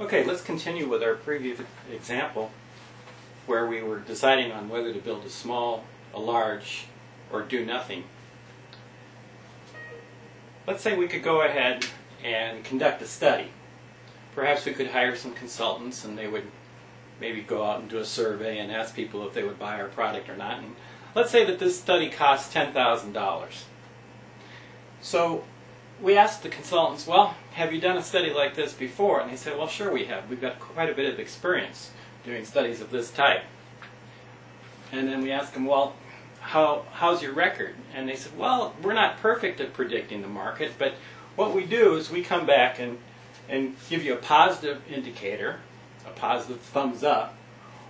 Okay, let's continue with our previous example where we were deciding on whether to build a small, a large, or do nothing. Let's say we could go ahead and conduct a study. Perhaps we could hire some consultants and they would maybe go out and do a survey and ask people if they would buy our product or not. And let's say that this study costs $10,000. So we asked the consultants, well, have you done a study like this before? And they said, well, sure we have. We've got quite a bit of experience doing studies of this type. And then we asked them, well, how's your record? And they said, well, we're not perfect at predicting the market, but what we do is we come back and give you a positive indicator, a positive thumbs up,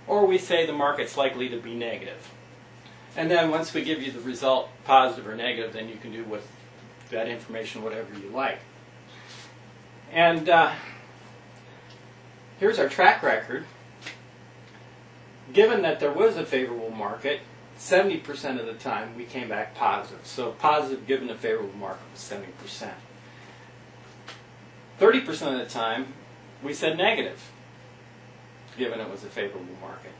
or we say the market's likely to be negative. And then once we give you the result, positive or negative, then you can do with that information whatever you like. And here's our track record. Given that there was a favorable market, 70% of the time we came back positive. So positive given a favorable market was 70%. 30% of the time we said negative, given it was a favorable market.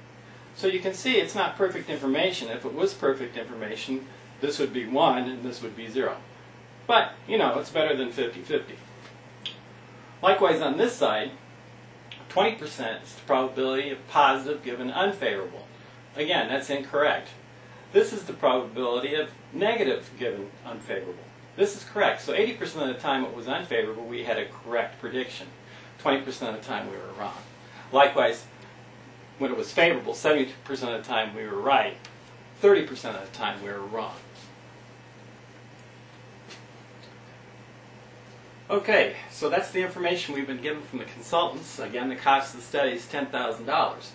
So you can see it's not perfect information. If it was perfect information, this would be 1 and this would be 0. But, you know, it's better than 50-50. Likewise on this side, 20% is the probability of positive given unfavorable. Again, that's incorrect. This is the probability of negative given unfavorable. This is correct. So 80% of the time it was unfavorable, we had a correct prediction. 20% of the time we were wrong. Likewise, when it was favorable, 70% of the time we were right. 30% of the time we were wrong. Okay, so that's the information we've been given from the consultants. Again, the cost of the study is $10,000.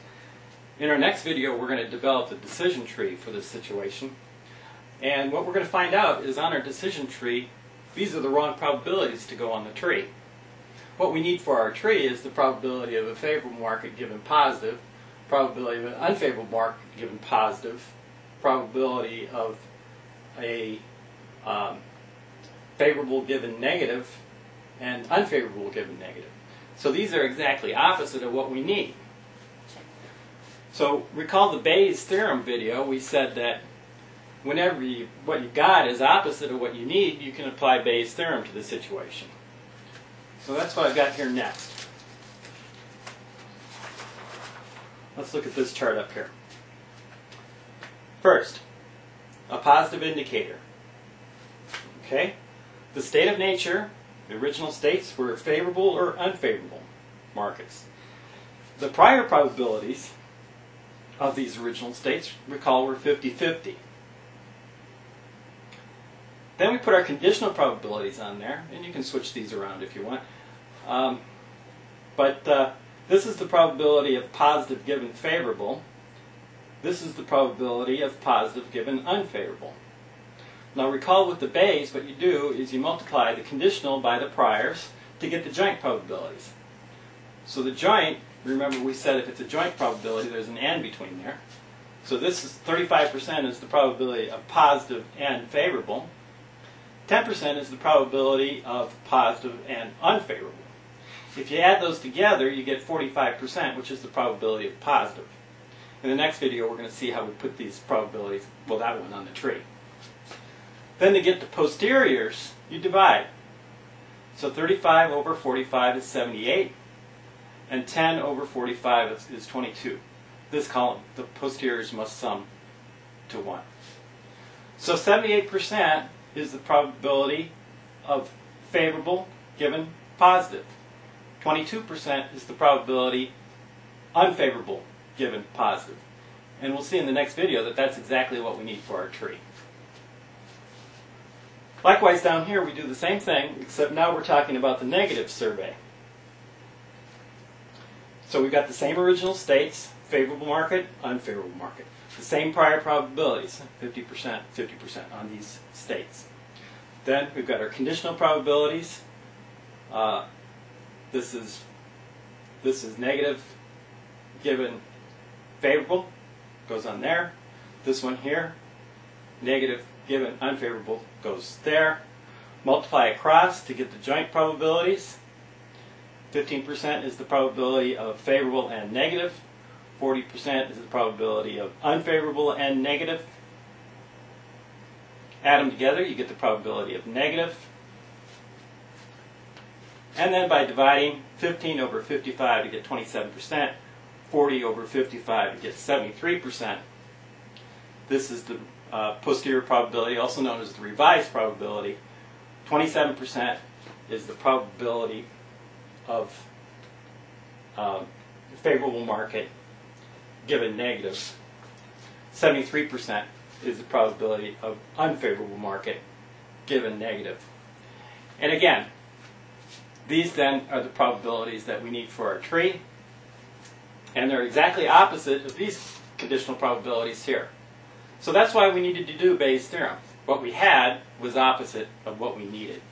In our next video, we're going to develop the decision tree for this situation. And what we're going to find out is on our decision tree, these are the wrong probabilities to go on the tree. What we need for our tree is the probability of a favorable market given positive, probability of an unfavorable market given positive, probability of a favorable given negative, and unfavorable given negative. So these are exactly opposite of what we need. So recall the Bayes theorem video. We said that whenever what you got is opposite of what you need, you can apply Bayes theorem to the situation. So that's what I've got here next. Let's look at this chart up here. First, a positive indicator. Okay? The state of nature. The original states were favorable or unfavorable markets. The prior probabilities of these original states, recall, were 50-50. Then we put our conditional probabilities on there, and you can switch these around if you want. This is the probability of positive given favorable. This is the probability of positive given unfavorable. Now recall with the Bayes, what you do is you multiply the conditional by the priors to get the joint probabilities. So the joint, remember we said if it's a joint probability, there's an and between there. So this is 35% is the probability of positive and favorable. 10% is the probability of positive and unfavorable. If you add those together, you get 45%, which is the probability of positive. In the next video, we're going to see how we put these probabilities, well, that one on the tree. Then to get the posteriors, you divide. So 35 over 45 is 78, and 10 over 45 is 22. This column, the posteriors must sum to 1. So 78% is the probability of favorable given positive. 22% is the probability unfavorable given positive. And we'll see in the next video that that's exactly what we need for our tree. Likewise, down here we do the same thing, except now we're talking about the negative survey. So we've got the same original states, favorable market, unfavorable market. The same prior probabilities, 50%, 50% on these states. Then we've got our conditional probabilities. This is negative given favorable, goes on there. This one here, negative given unfavorable, goes there. Multiply across to get the joint probabilities. 15% is the probability of favorable and negative. 40% is the probability of unfavorable and negative. Add them together, you get the probability of negative. And then by dividing 15 over 55 to get 27%, 40 over 55 to get 73%. This is the posterior probability, also known as the revised probability. 27% is the probability of favorable market given negative. 73% is the probability of unfavorable market given negative. And again, these then are the probabilities that we need for our tree, and they're exactly opposite of these conditional probabilities here. So that's why we needed to do Bayes' theorem. What we had was opposite of what we needed.